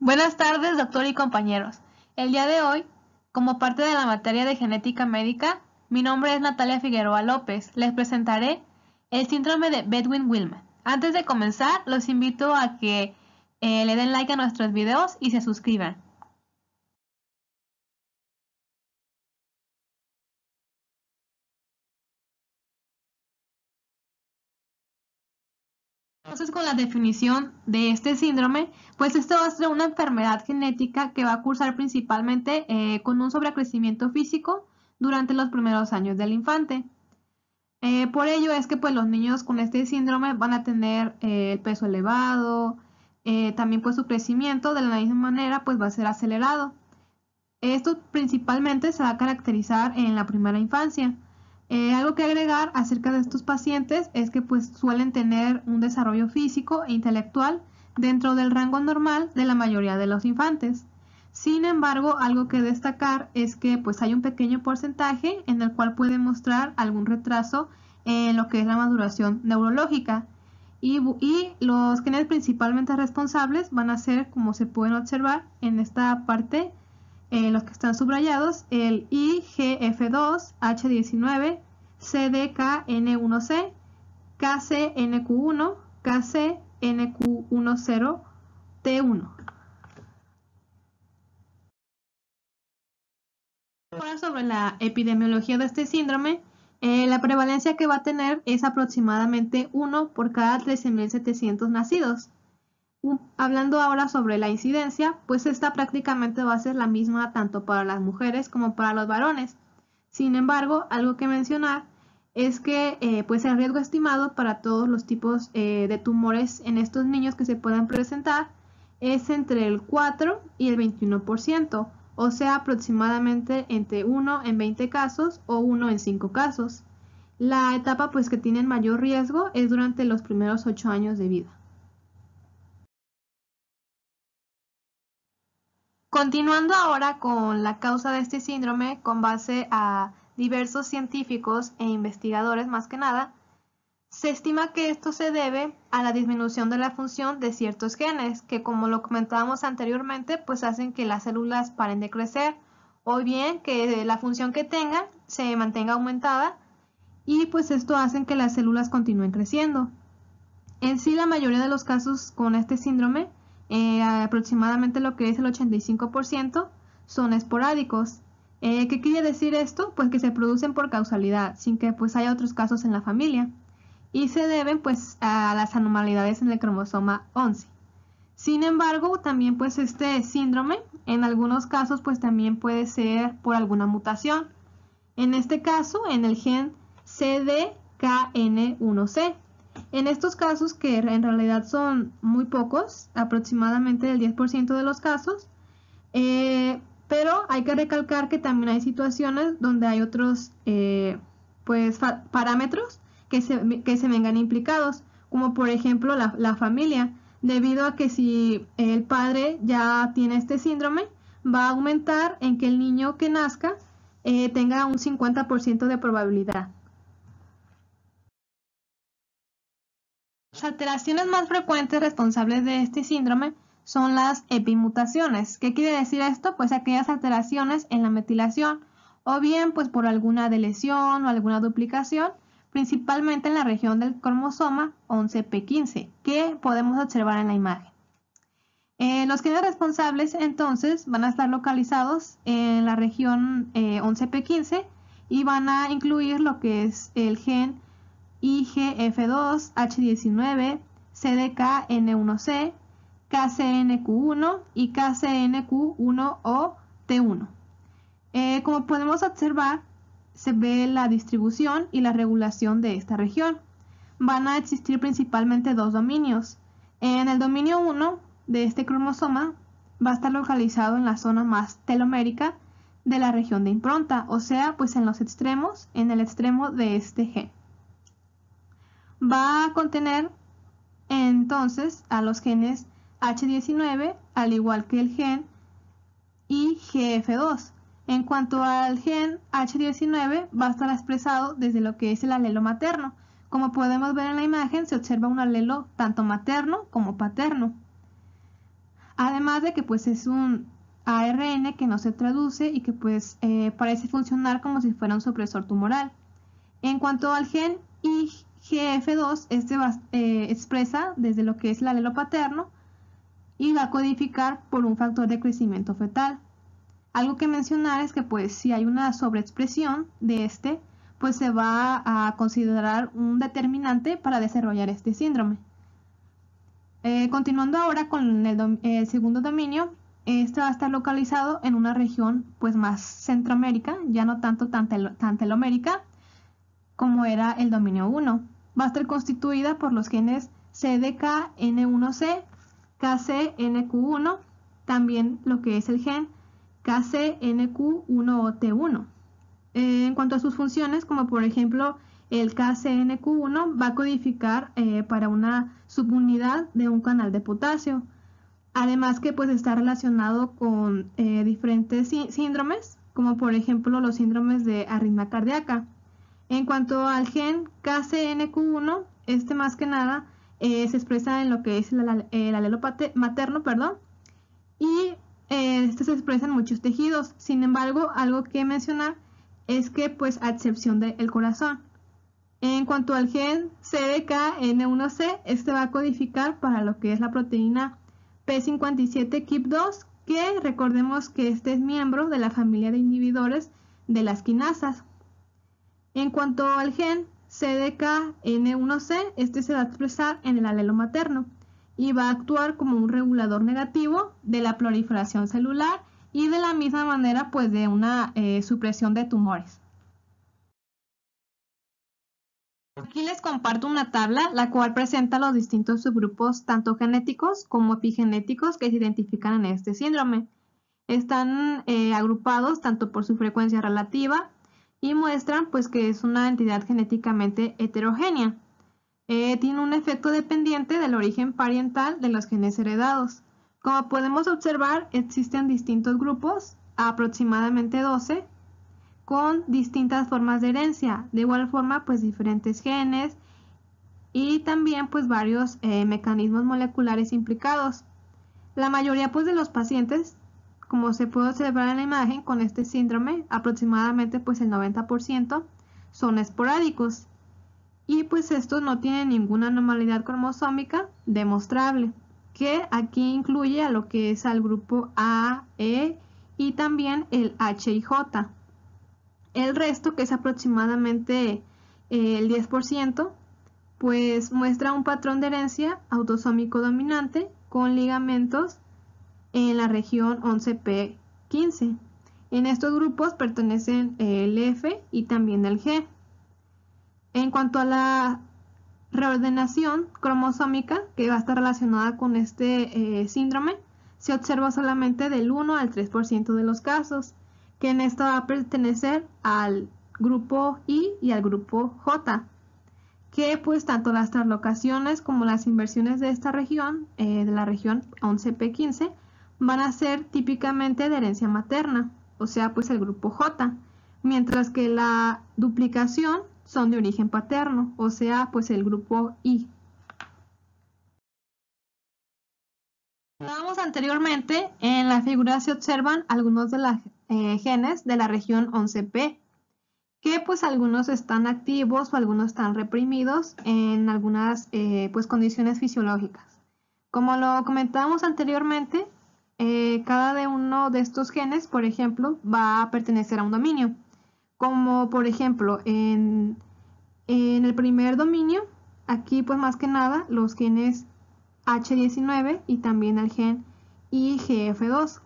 Buenas tardes, doctor y compañeros. El día de hoy, como parte de la materia de genética médica, mi nombre es Natalia Figueroa López. Les presentaré el síndrome de Bedwin Wilman. Antes de comenzar, los invito a que le den like a nuestros videos y se suscriban. Entonces, con la definición de este síndrome, pues esto va a ser una enfermedad genética que va a cursar principalmente con un sobrecrecimiento físico durante los primeros años del infante. Por ello es que pues, los niños con este síndrome van a tener el peso elevado, también pues su crecimiento de la misma manera pues, va a ser acelerado. Esto principalmente se va a caracterizar en la primera infancia. Algo que agregar acerca de estos pacientes es que pues, suelen tener un desarrollo físico e intelectual dentro del rango normal de la mayoría de los infantes. Sin embargo, algo que destacar es que pues, hay un pequeño porcentaje en el cual puede mostrar algún retraso en lo que es la maduración neurológica. Y los genes principalmente responsables van a ser, como se pueden observar en esta parte, los que están subrayados, el IGF2, H19, CDKN1C, KCNQ1, KCNQ10T1. Ahora sobre la epidemiología de este síndrome, la prevalencia que va a tener es aproximadamente 1 por cada 13.700 nacidos. Hablando ahora sobre la incidencia, pues esta prácticamente va a ser la misma tanto para las mujeres como para los varones. Sin embargo, algo que mencionar es que pues el riesgo estimado para todos los tipos de tumores en estos niños que se puedan presentar es entre el 4 y el 21%, o sea aproximadamente entre 1 en 20 casos o 1 en 5 casos. La etapa pues, que tienen mayor riesgo es durante los primeros 8 años de vida. Continuando ahora con la causa de este síndrome con base a diversos científicos e investigadores más que nada, se estima que esto se debe a la disminución de la función de ciertos genes que, como lo comentábamos anteriormente, pues hacen que las células paren de crecer o bien que la función que tengan se mantenga aumentada y pues esto hace que las células continúen creciendo. En sí, la mayoría de los casos con este síndrome, aproximadamente lo que es el 85%, son esporádicos. ¿Qué quiere decir esto? Pues que se producen por causalidad, sin que pues haya otros casos en la familia, y se deben pues a las anomalías en el cromosoma 11. Sin embargo, también pues este síndrome en algunos casos pues también puede ser por alguna mutación, en este caso en el gen CDKN1C. En estos casos, que en realidad son muy pocos, aproximadamente el 10% de los casos, pero hay que recalcar que también hay situaciones donde hay otros pues, parámetros que se vengan implicados, como por ejemplo la familia, debido a que si el padre ya tiene este síndrome, va a aumentar en que el niño que nazca tenga un 50% de probabilidad. Las alteraciones más frecuentes responsables de este síndrome son las epimutaciones. ¿Qué quiere decir esto? Pues aquellas alteraciones en la metilación o bien pues por alguna deleción o alguna duplicación, principalmente en la región del cromosoma 11p15, que podemos observar en la imagen. Los genes responsables entonces van a estar localizados en la región 11p15 y van a incluir lo que es el gen IGF2, H19, CDKN1C, KCNQ1 y KCNQ1OT1. Como podemos observar, se ve la distribución y la regulación de esta región. Van a existir principalmente dos dominios. En el dominio 1 de este cromosoma va a estar localizado en la zona más telomérica de la región de impronta, o sea, pues en los extremos, en el extremo de este gen. Va a contener entonces a los genes H19 al igual que el gen IGF2. En cuanto al gen H19, va a estar expresado desde lo que es el alelo materno. Como podemos ver en la imagen, se observa un alelo tanto materno como paterno. Además de que pues es un ARN que no se traduce y que pues parece funcionar como si fuera un supresor tumoral. En cuanto al gen IGF2, este expresa desde lo que es el alelo paterno y va a codificar por un factor de crecimiento fetal. Algo que mencionar es que pues si hay una sobreexpresión de este, pues se va a considerar un determinante para desarrollar este síndrome. Continuando ahora con el segundo dominio, este va a estar localizado en una región pues más centroamérica, ya no tanto tantelomérica como era el dominio 1. Va a estar constituida por los genes CDKN1C, KCNQ1, también lo que es el gen KCNQ1OT1. En cuanto a sus funciones, como por ejemplo el KCNQ1 va a codificar para una subunidad de un canal de potasio. Además que pues está relacionado con diferentes síndromes, como por ejemplo los síndromes de arritmia cardíaca. En cuanto al gen KCNQ1, este más que nada se expresa en lo que es el alelo materno, y este se expresa en muchos tejidos. Sin embargo, algo que mencionar es que pues a excepción del corazón. En cuanto al gen CDKN1C, este va a codificar para lo que es la proteína P57KIP2, que recordemos que este es miembro de la familia de inhibidores de las quinasas. En cuanto al gen CDKN1C, este se va a expresar en el alelo materno y va a actuar como un regulador negativo de la proliferación celular y de la misma manera pues de una supresión de tumores. Aquí les comparto una tabla la cual presenta los distintos subgrupos tanto genéticos como epigenéticos que se identifican en este síndrome. Están agrupados tanto por su frecuencia relativa y muestran pues que es una entidad genéticamente heterogénea. Tiene un efecto dependiente del origen parental de los genes heredados. Como podemos observar, existen distintos grupos, aproximadamente 12, con distintas formas de herencia, de igual forma pues diferentes genes y también pues varios mecanismos moleculares implicados. La mayoría pues de los pacientes, como se puede observar en la imagen, con este síndrome, aproximadamente pues el 90% son esporádicos y pues estos no tienen ninguna anomalía cromosómica demostrable, que aquí incluye a lo que es al grupo A, E y también el H y J. El resto, que es aproximadamente el 10%, pues muestra un patrón de herencia autosómico dominante con ligamentos en la región 11p15. En estos grupos pertenecen el F y también el G. En cuanto a la reordenación cromosómica, que va a estar relacionada con este síndrome, se observa solamente del 1 al 3% de los casos, que en esta va a pertenecer al grupo I y al grupo J, que pues tanto las translocaciones como las inversiones de esta región, de la región 11p15, van a ser típicamente de herencia materna, o sea pues el grupo J, mientras que la duplicación son de origen paterno, o sea pues el grupo I. Hablábamos anteriormente, en la figura se observan algunos de las genes de la región 11p, que pues algunos están activos o algunos están reprimidos en algunas pues condiciones fisiológicas. Como lo comentábamos anteriormente, cada uno de estos genes, por ejemplo, va a pertenecer a un dominio. Como por ejemplo, en el primer dominio, aquí pues más que nada los genes H19 y también el gen IGF2.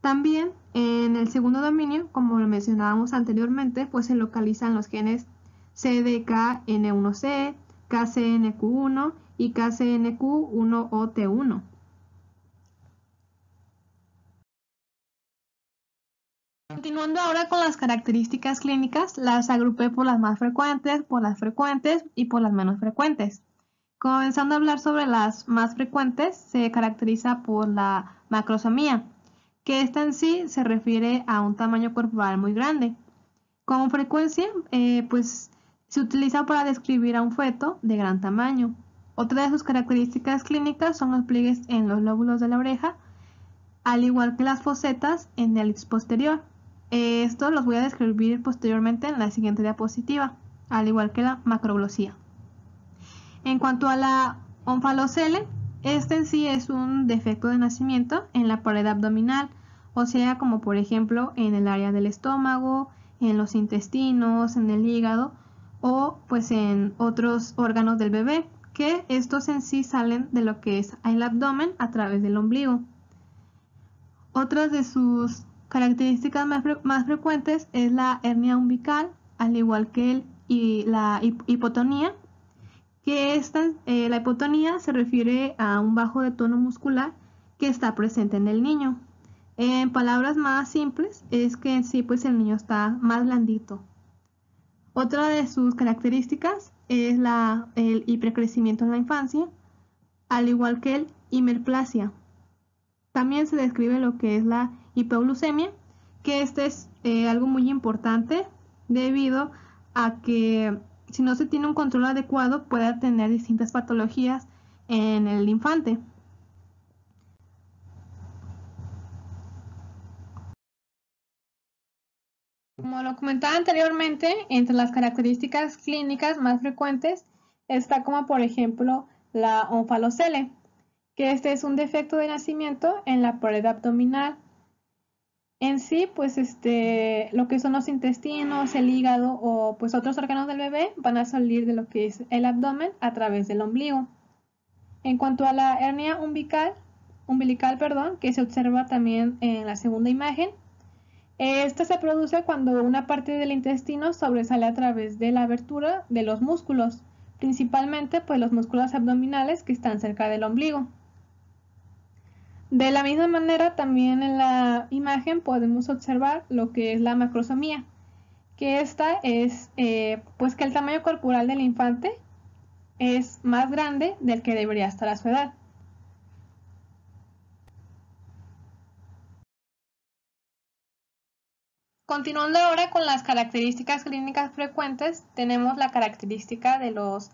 También en el segundo dominio, como lo mencionábamos anteriormente, pues se localizan los genes CDKN1C, KCNQ1 y KCNQ1OT1. Continuando ahora con las características clínicas, las agrupé por las más frecuentes, por las frecuentes y por las menos frecuentes. Comenzando a hablar sobre las más frecuentes, se caracteriza por la macrosomía, que esta en sí se refiere a un tamaño corporal muy grande. Con frecuencia, pues se utiliza para describir a un feto de gran tamaño. Otra de sus características clínicas son los pliegues en los lóbulos de la oreja, al igual que las fosetas en el iris posterior. Esto los voy a describir posteriormente en la siguiente diapositiva, al igual que la macroglosía. En cuanto a la onfalocele, este en sí es un defecto de nacimiento en la pared abdominal, o sea, como por ejemplo en el área del estómago, en los intestinos, en el hígado o pues en otros órganos del bebé, que estos en sí salen de lo que es el abdomen a través del ombligo. Otras de sus características más frecuentes es la hernia umbilical, al igual que la hipotonía, que la hipotonía se refiere a un bajo de tono muscular que está presente en el niño. En palabras más simples, es que en sí pues el niño está más blandito. Otra de sus características es el hipercrecimiento en la infancia, al igual que el himerplasia. También se describe lo que es la hipoglucemia, que este es algo muy importante debido a que si no se tiene un control adecuado puede tener distintas patologías en el infante. Como lo comentaba anteriormente, entre las características clínicas más frecuentes está como por ejemplo la onfalocele, que este es un defecto de nacimiento en la pared abdominal. En sí, pues lo que son los intestinos, el hígado o pues otros órganos del bebé van a salir de lo que es el abdomen a través del ombligo. En cuanto a la hernia umbilical, que se observa también en la segunda imagen, esta se produce cuando una parte del intestino sobresale a través de la abertura de los músculos, principalmente pues los músculos abdominales que están cerca del ombligo. De la misma manera, también en la imagen podemos observar lo que es la macrosomía, que esta es pues que el tamaño corporal del infante es más grande del que debería estar a su edad. Continuando ahora con las características clínicas frecuentes, tenemos la característica de los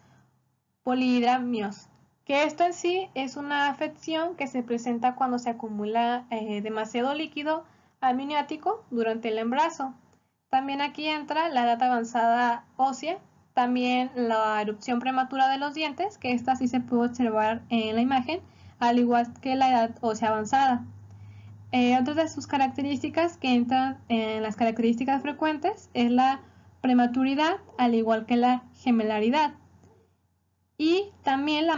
polihidramios, que esto en sí es una afección que se presenta cuando se acumula demasiado líquido amniótico durante el embarazo. También aquí entra la edad avanzada ósea, también la erupción prematura de los dientes, que esta sí se puede observar en la imagen, al igual que la edad ósea avanzada. Otra de sus características que entran en las características frecuentes es la prematuridad, al igual que la gemelaridad, y también la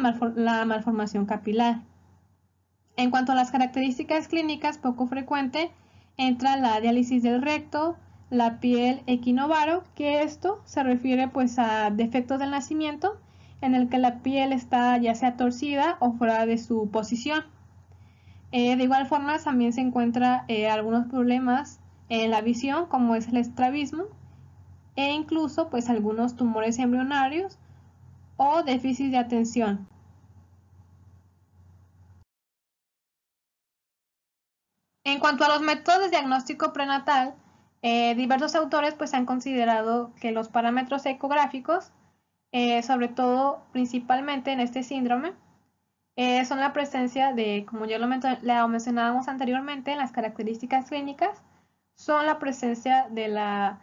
malformación capilar. En cuanto a las características clínicas poco frecuentes, entra la diálisis del recto, la piel equinovaro, que esto se refiere pues a defectos del nacimiento en el que la piel está ya sea torcida o fuera de su posición. De igual forma también se encuentra algunos problemas en la visión, como es el estrabismo, e incluso pues algunos tumores embrionarios o déficit de atención. En cuanto a los métodos de diagnóstico prenatal, diversos autores pues han considerado que los parámetros ecográficos, sobre todo principalmente en este síndrome, son la presencia de, como ya lo mencionábamos anteriormente en las características clínicas, son la presencia de la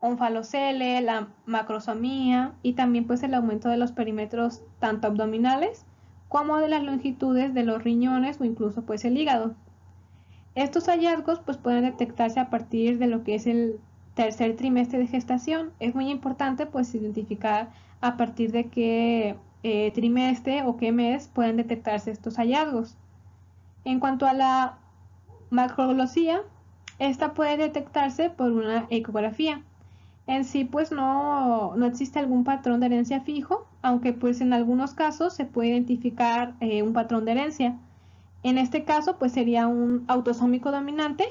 onfalocele, la macrosomía y también pues el aumento de los perímetros tanto abdominales como de las longitudes de los riñones o incluso pues el hígado. Estos hallazgos pues pueden detectarse a partir de lo que es el tercer trimestre de gestación. Es muy importante pues identificar a partir de qué trimestre o qué mes pueden detectarse estos hallazgos. En cuanto a la macroglosía, esta puede detectarse por una ecografía. En sí pues no existe algún patrón de herencia fijo, aunque pues en algunos casos se puede identificar un patrón de herencia. En este caso pues sería un autosómico dominante.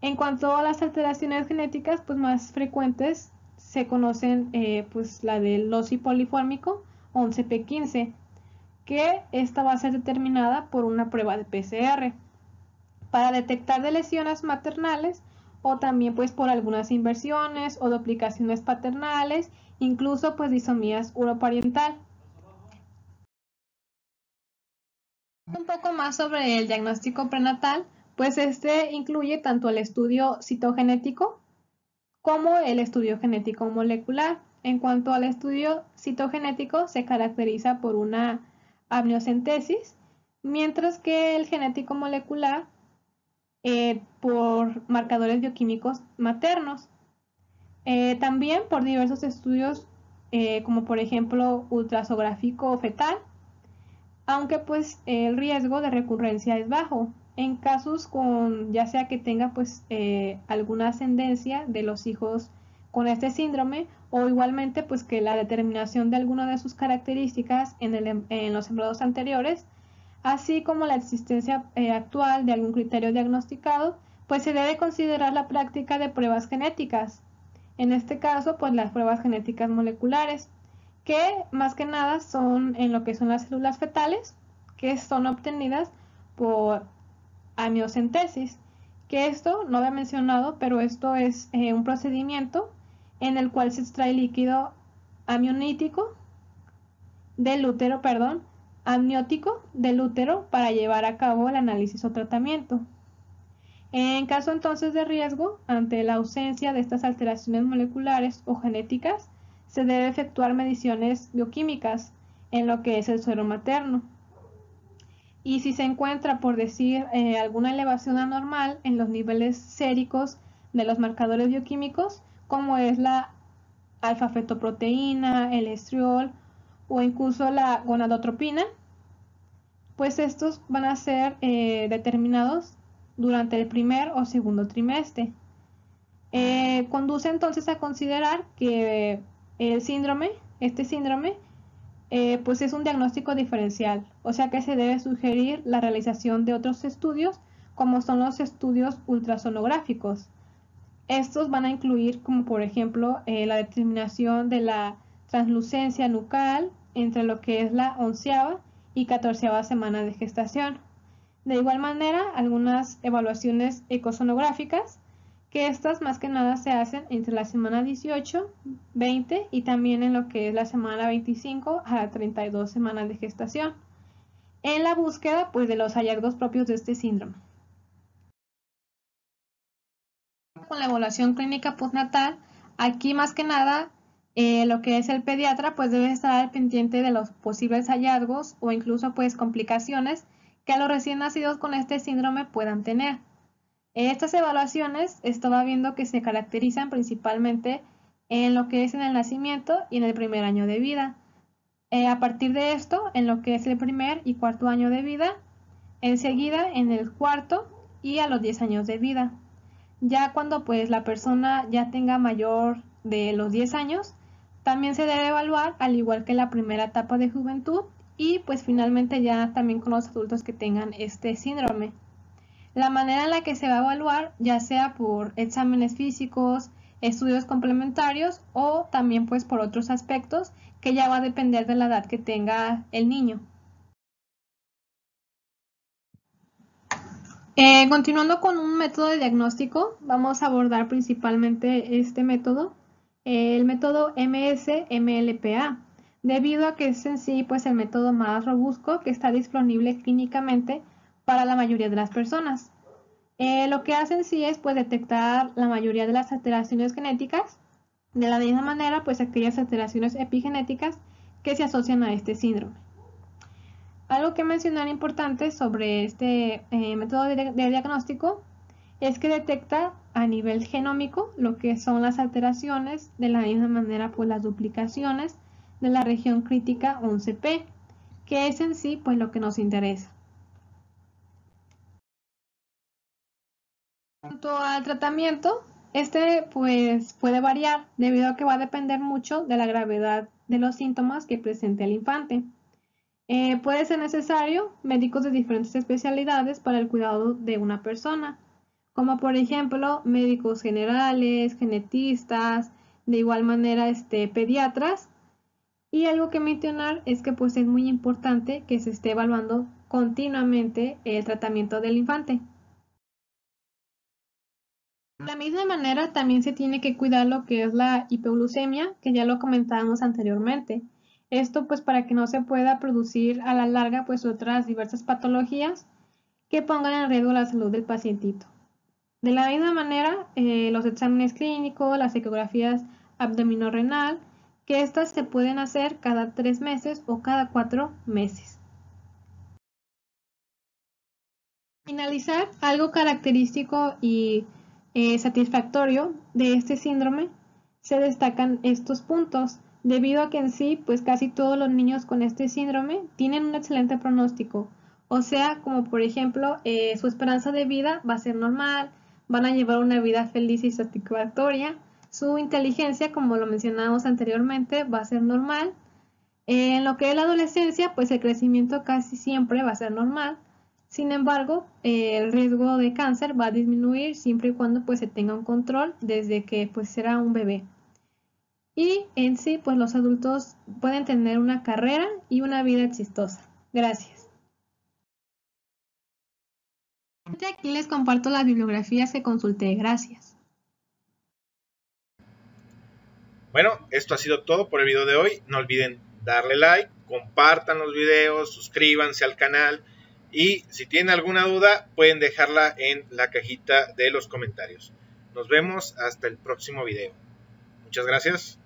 En cuanto a las alteraciones genéticas pues más frecuentes se conocen pues la del loci poliformico 11P15, que esta va a ser determinada por una prueba de PCR para detectar de lesiones maternales o también pues por algunas inversiones o duplicaciones paternales, incluso pues disomías uroparental. Un poco más sobre el diagnóstico prenatal, pues este incluye tanto el estudio citogenético como el estudio genético molecular. En cuanto al estudio citogenético, se caracteriza por una amniocentesis, mientras que el genético molecular por marcadores bioquímicos maternos. También por diversos estudios como por ejemplo ultrasográfico fetal, aunque pues el riesgo de recurrencia es bajo en casos con ya sea que tenga pues alguna ascendencia de los hijos con este síndrome, o igualmente pues que la determinación de alguna de sus características en los sembrados anteriores, así como la existencia actual de algún criterio diagnosticado, pues se debe considerar la práctica de pruebas genéticas. En este caso, pues las pruebas genéticas moleculares, que más que nada son en lo que son las células fetales, que son obtenidas por amniocentesis, que esto no había mencionado, pero esto es un procedimiento en el cual se extrae líquido amniótico del útero, para llevar a cabo el análisis o tratamiento. En caso entonces de riesgo, ante la ausencia de estas alteraciones moleculares o genéticas, se debe efectuar mediciones bioquímicas en lo que es el suero materno. Y si se encuentra, por decir, alguna elevación anormal en los niveles séricos de los marcadores bioquímicos, como es la alfa-fetoproteína, el estriol o incluso la gonadotropina, pues estos van a ser determinados durante el primer o segundo trimestre. Conduce entonces a considerar que el síndrome, pues es un diagnóstico diferencial, o sea que se debe sugerir la realización de otros estudios, como son los estudios ultrasonográficos. Estos van a incluir, como por ejemplo, la determinación de la translucencia nucal entre lo que es la 11ª y 14ª semana de gestación. De igual manera, algunas evaluaciones ecosonográficas, que estas más que nada se hacen entre la semana 18, 20 y también en lo que es la semana 25 a 32 semanas de gestación, en la búsqueda pues de los hallazgos propios de este síndrome. Con la evaluación clínica postnatal, aquí más que nada lo que es el pediatra pues debe estar al pendiente de los posibles hallazgos o incluso pues complicaciones que a los recién nacidos con este síndrome puedan tener. Estas evaluaciones estaba viendo que se caracterizan principalmente en lo que es en el nacimiento y en el primer año de vida. A partir de esto, en lo que es el primer y cuarto año de vida, enseguida en el cuarto y a los 10 años de vida. Ya cuando pues la persona ya tenga mayor de los 10 años, también se debe evaluar al igual que la primera etapa de juventud, y pues finalmente ya también con los adultos que tengan este síndrome. La manera en la que se va a evaluar, ya sea por exámenes físicos, estudios complementarios o también pues por otros aspectos que ya va a depender de la edad que tenga el niño. Continuando con un método de diagnóstico, vamos a abordar principalmente este método, el método MS-MLPA. Debido a que es en sí pues el método más robusto que está disponible clínicamente para la mayoría de las personas. Lo que hace en sí es pues detectar la mayoría de las alteraciones genéticas, de la misma manera pues aquellas alteraciones epigenéticas que se asocian a este síndrome. Algo que mencionar importante sobre este método de diagnóstico es que detecta a nivel genómico lo que son las alteraciones, de la misma manera pues las duplicaciones de la región crítica 11P, que es en sí pues lo que nos interesa. En cuanto al tratamiento, este pues puede variar debido a que va a depender mucho de la gravedad de los síntomas que presente el infante. Puede ser necesario médicos de diferentes especialidades para el cuidado de una persona, como por ejemplo médicos generales, genetistas, de igual manera pediatras. Y algo que mencionar es que pues es muy importante que se esté evaluando continuamente el tratamiento del infante. De la misma manera también se tiene que cuidar lo que es la hipoglucemia, que ya lo comentábamos anteriormente. Esto pues para que no se pueda producir a la larga pues otras diversas patologías que pongan en riesgo la salud del pacientito. De la misma manera, los exámenes clínicos, las ecografías abdominal-renal, que estas se pueden hacer cada 3 meses o cada 4 meses. Finalizar, algo característico y satisfactorio de este síndrome, se destacan estos puntos, debido a que en sí, pues casi todos los niños con este síndrome tienen un excelente pronóstico. O sea, como por ejemplo, su esperanza de vida va a ser normal, van a llevar una vida feliz y satisfactoria, su inteligencia, como lo mencionamos anteriormente, va a ser normal. En lo que es la adolescencia, pues el crecimiento casi siempre va a ser normal. Sin embargo, el riesgo de cáncer va a disminuir siempre y cuando pues se tenga un control desde que pues era un bebé. Y en sí, pues los adultos pueden tener una carrera y una vida exitosa. Gracias. Aquí les comparto las bibliografías que consulté. Gracias. Bueno, esto ha sido todo por el video de hoy. No olviden darle like, compartan los videos, suscríbanse al canal. Y si tienen alguna duda, pueden dejarla en la cajita de los comentarios. Nos vemos hasta el próximo video. Muchas gracias.